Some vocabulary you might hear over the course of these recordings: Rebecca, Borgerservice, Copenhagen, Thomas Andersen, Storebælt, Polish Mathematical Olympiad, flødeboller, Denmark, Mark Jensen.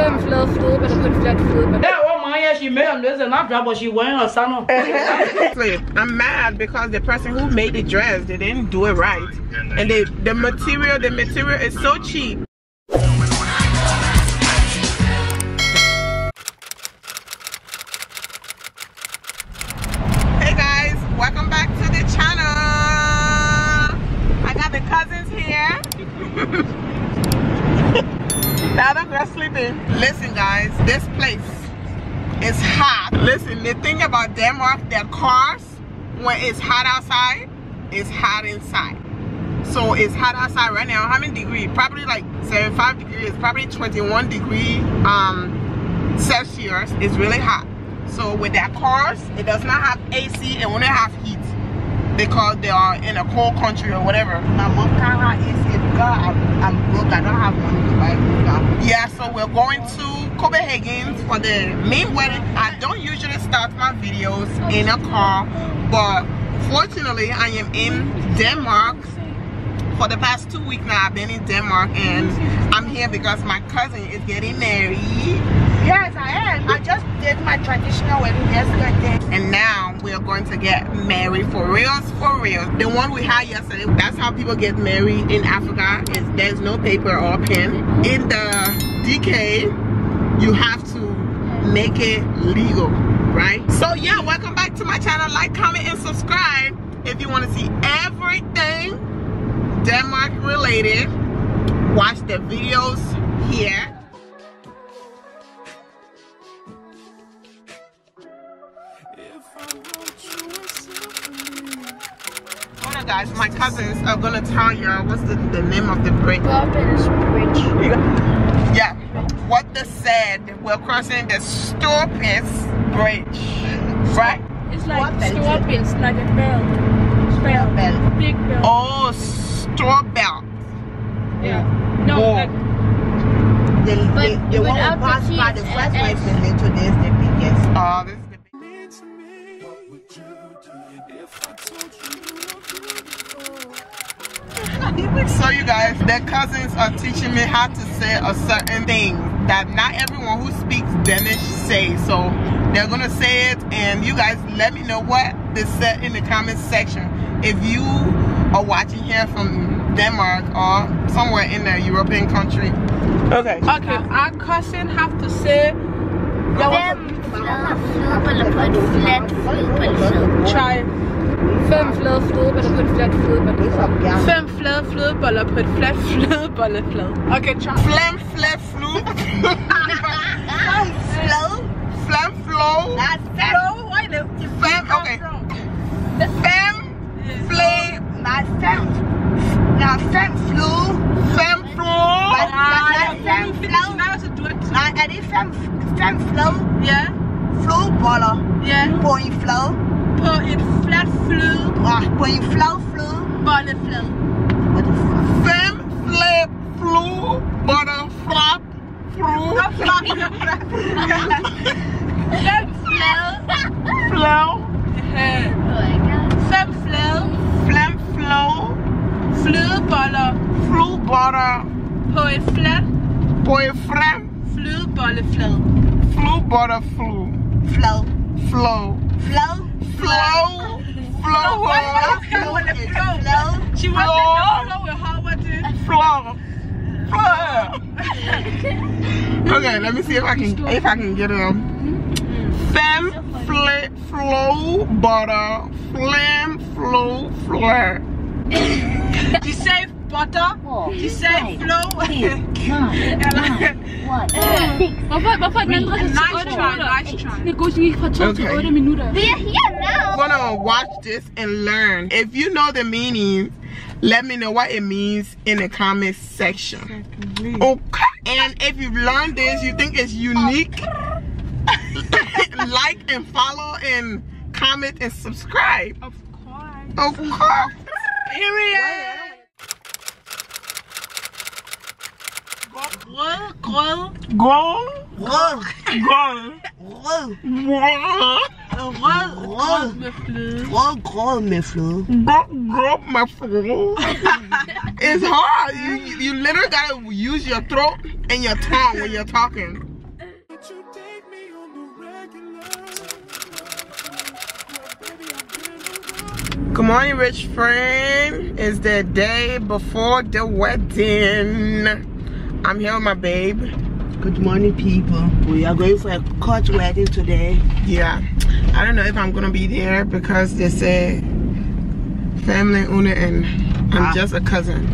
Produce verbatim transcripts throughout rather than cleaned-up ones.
fem flade flødebær på en flat flødebær. Oh my gosh, you made this and I dropped what she wearing her sandal. I'm mad because the person who made the dress, they didn't do it right. And they, the material, the material is so cheap. Listen guys, this place is hot. Listen, the thing about Denmark, their cars, when it's hot outside, it's hot inside. So it's hot outside right now. How many degrees? Probably like seventy-five degrees, probably twenty-one degrees um, Celsius. It's really hot. So with their cars, it does not have A C, it won't have heat because they are in a cold country or whatever. My mom can't have A C. God, I'm broke. I don't have money to buy food now. Yeah, so we're going to Copenhagen for the main wedding. I don't usually start my videos in a car, but fortunately, I am in Denmark for the past two weeks now. I've been in Denmark, and I'm here because my cousin is getting married. Yes, I am. I just did my traditional wedding yesterday, and now we are going to get married for reals, for real. The one we had yesterday. That's how people get married in Africa. Is there's no paper or pen. In the D K, you have to make it legal, right? So yeah, welcome back to my channel. Like, comment, and subscribe if you want to see everything Denmark related. Watch the videos here. Guys, my cousins are gonna tell you what's the, the name of the bridge. Bridge. Yeah, what they said, we're crossing the Storebælt bridge, right? It's like Storebælt, it's like a bell. Bell, bell, big bell. Oh, Storebælt. Yeah. No, oh. Like, the, but the, the one who passed by the first wife and then today is the biggest. Oh, this So you guys, their cousins are teaching me how to say a certain thing that not everyone who speaks Danish say. So they're gonna say it, and you guys let me know what they said in the comments section. If you are watching here from Denmark or somewhere in the European country. Okay. Okay, our cousin have to say try. Fem flade flødeboller på et fladt flødebolleflad. Fem flade flødeboller på et fladt flødebolleflad. Okay, try. Flam flade flue. Flow. Flam flow. That's flow. I know. Fem. Okay. Fem flade. Not fem. Not fem flue. Fem flow. Not fem flow. Not any fem. Fem flow. Yeah. Flødeboller. Yeah. På en flade. På et flat fløde. Ah, på en flad fløde. Bolleflad. Fem flad fløde. Bolleflad fløde. Fem flad. Flad. Fem flad. Flam fløde. Flødeboller. Flødeboller. På et flat. På et flat. Flødebolleflad. Flødeboller fløde. Flad. Flow. Flow. Flow, flow, flow, flow. She wants to know flow with how much it is. Flow, flow. Okay, let me see if I can if I can get it up. Fem, fl, flow, butter, flam, flow, flour. She said butter. She said flow. Hvorfor, hvorfor den andre har til otte minutter? Det går ikke fra to til otte minutter. We are here now! We're gonna watch this and learn. If you know the meaning, let me know what it means in the comment section. Okay. And if you've learned this, you think it's unique, like and follow and comment and subscribe. Of course. Of course. Period. Grød, grød, grød, grød, grød, grød, grød med fløde, grød, grød med fløde, grød, grød med fløde. It's hard. You you literally gotta use your throat and your tongue when you're talking. that you take me on the regular. Good morning, rich friend. It's the day before the wedding. I'm here with my babe. Good morning, people. We are going for a court wedding today. Yeah. I don't know if I'm gonna be there because they say family owner and I'm ah. just a cousin.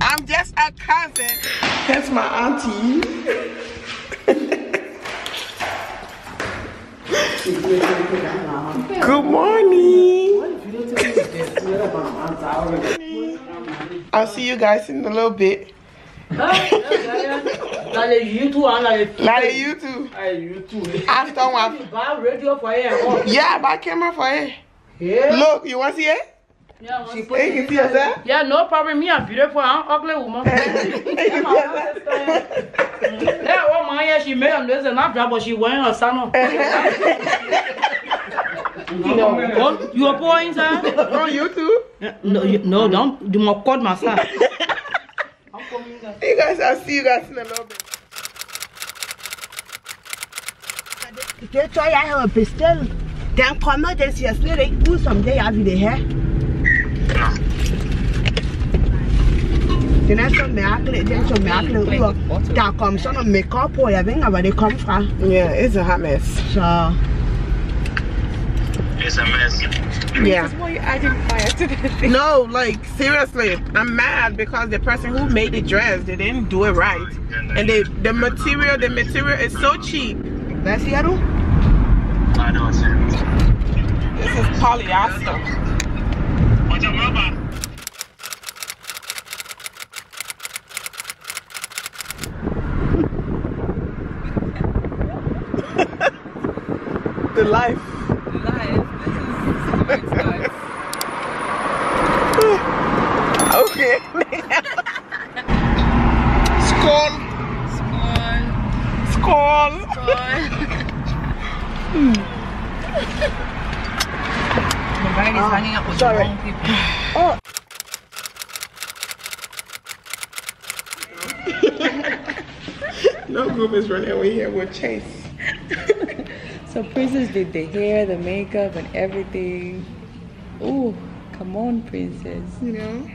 I'm just a cousin. That's my auntie. Good morning. I'll see you guys in a little bit. Like you too, and like, like you too. Like you too. After one. Buy radio for here. Yeah, buy camera for here. Yeah. Look, you want to see it? Yeah, I want to see it. You can see yourself? Yeah, no problem. Me, I'm beautiful. I'm ugly woman. Yeah, my sister. Yeah, one man here, she made him listen. Not drop, but she wearing her sandal. No, you are poor inside. No, you too. No, you, no, don't. Do my cord, my son. You guys, I'll see you guys in a little bit. They try to have a pistol. Then come out and seriously, they do someday after they have. Then I saw Merkel, then some Merkel, there comes some makeup or everything where they come from. Yeah, it's a hot mess. So. It's a mess. Yeah. This is why you added fire to the thing. No, like seriously, I'm mad because the person who made the dress, they didn't do it right. And they, the material, the material is so cheap. That's the other? I know it's it. This is polyester. What's your mama? The life. The life. This is okay. Skål. Skål. Mm. The bride is oh, hanging up with sorry. the wrong people. Oh. No group is running away here with Chase. So Princess did the hair, the makeup, and everything. Ooh, come on, Princess. You know?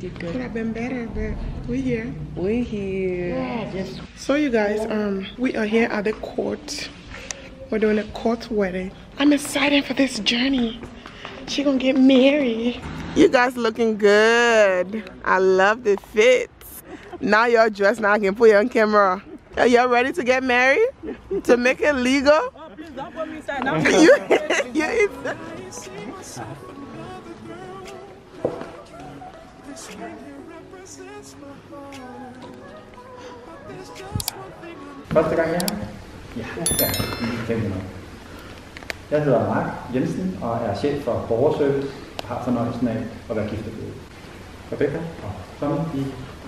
Could have been better, but we're here. We're here. Yeah, just... So you guys, um, we are here at the court. We're doing a court wedding. I'm excited for this journey. She gonna get married. You guys looking good. I love the fits. Now you're dressed. Now I can put you on camera. Are y'all ready to get married? To make it legal? Oh, please don't put me inside. Now you Første gang jeg er her? Ja, ja. Jeg hedder Mark Jensen og er chef for Borgerservice og har fornøjelsen af at være gift og bløde. Rebecca og Thomas, de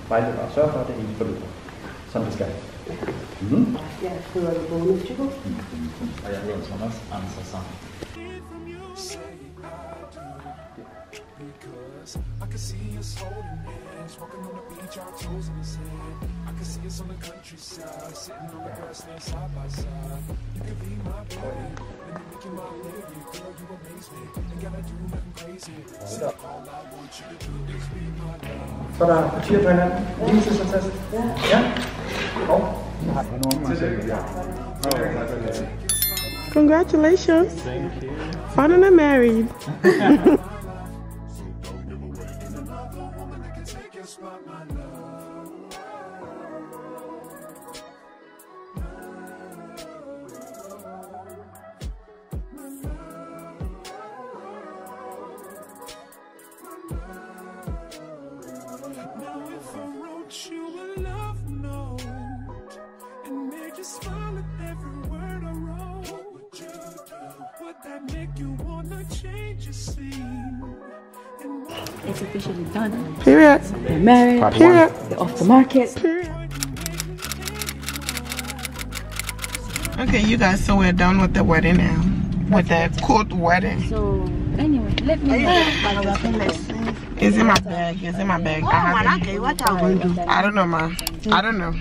vejleder og sørger for, at det egentlig forløber, som det skal. Mm-hmm. Jeg hedder Rebecca, og jeg hedder Thomas Andersen. I can see us holding hands, walking on the beach, our toes in the sand. I can see us on the countryside, sitting on the grassland side by side. You could be my buddy, let me make you my lady. Girl, you amaze me, ain't gotta do nothing crazy. Say all I want you to do is be my love. Så er der partier på hinanden, lige til sig test. Ja. Og tillykke. Congratulations. Thank you. Finally married. It's officially done. Period. They're married. Part Period. One. They're off the market. Period. Okay, you guys, so we're done with the wedding now. With the court wedding. So, anyway, let me know. It's in my bag. It's in my bag. Oh, I, man, I, what do. I don't know, ma. I don't know.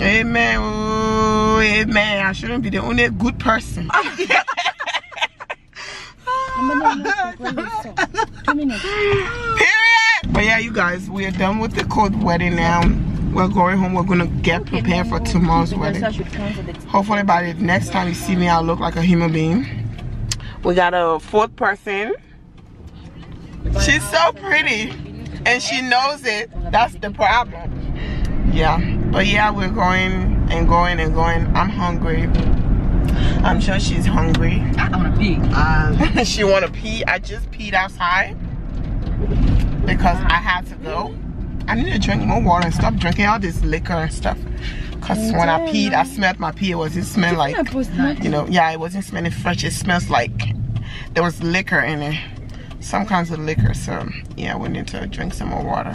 Amen. Oh, amen. I shouldn't be the only good person. Period. But yeah, you guys, we are done with the cold weather now. We're going home. We're gonna get prepared for tomorrow's wedding. Hopefully by the next time you see me, I'll look like a human being. We got a fourth person. She's so pretty, and she knows it. That's the problem. Yeah, but yeah, we're going and going and going. I'm hungry. I'm sure she's hungry. I wanna pee. Um, she wanna pee. I just peed outside because I had to go. I need to drink more water and stop drinking all this liquor and stuff. Cause yeah, when I peed, I smelled my pee. It was it smelled like, you know, yeah, it wasn't smelling fresh. It smells like there was liquor in it, some kinds of liquor. So yeah, we need to drink some more water.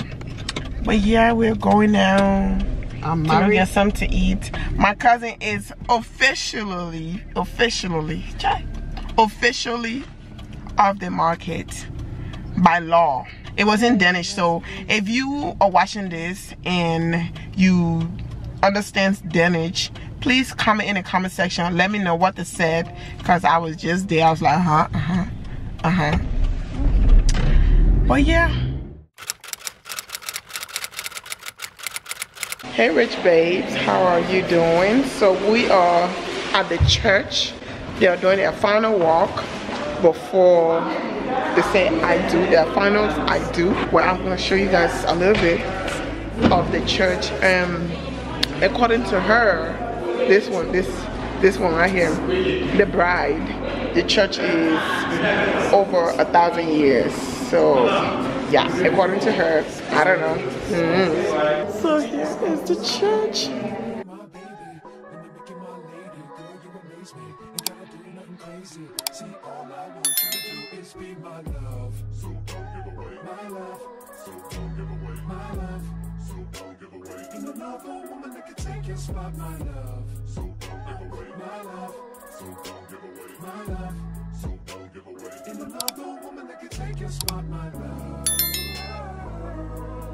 But yeah, we're going now. I'm gonna get something to eat. My cousin is officially, officially, officially off the market by law. It was in Danish, so if you are watching this and you understand Danish, please comment in the comment section. Let me know what they said, because I was just there. I was like, uh-huh, uh-huh, uh-huh. But yeah. Hey, rich babes, how are you doing? So we are at the church. They are doing their final walk before they say I do, their finals I do, where I'm gonna show you guys a little bit of the church. Um, according to her, this one, this this one right here, the bride, the church is over a thousand years. So yeah, according to her, I don't know. Mm-hmm. So here is the church. Be my love, so don't give away my love, so don't give away my love, so don't give away. Ain't another woman that can take your spot, my love, so don't give away my love, so don't give away my love, so don't give away. Ain't another woman that can take your spot, my love.